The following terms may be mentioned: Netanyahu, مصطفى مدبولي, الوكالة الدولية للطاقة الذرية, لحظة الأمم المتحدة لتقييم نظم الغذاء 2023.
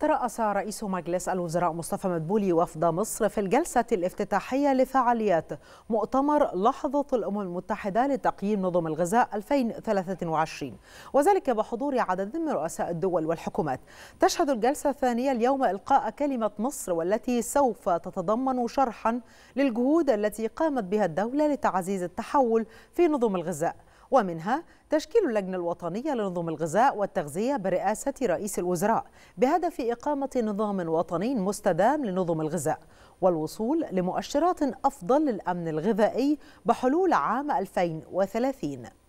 ترأس رئيس مجلس الوزراء مصطفى مدبولي وفد مصر في الجلسة الافتتاحية لفعاليات مؤتمر لحظة الأمم المتحدة لتقييم نظم الغذاء 2023، وذلك بحضور عدد من رؤساء الدول والحكومات. تشهد الجلسة الثانية اليوم إلقاء كلمة مصر، والتي سوف تتضمن شرحا للجهود التي قامت بها الدولة لتعزيز التحول في نظم الغذاء، ومنها تشكيل اللجنة الوطنية لنظم الغذاء والتغذية برئاسة رئيس الوزراء بهدف إقامة نظام وطني مستدام لنظم الغذاء والوصول لمؤشرات أفضل للأمن الغذائي بحلول عام 2030.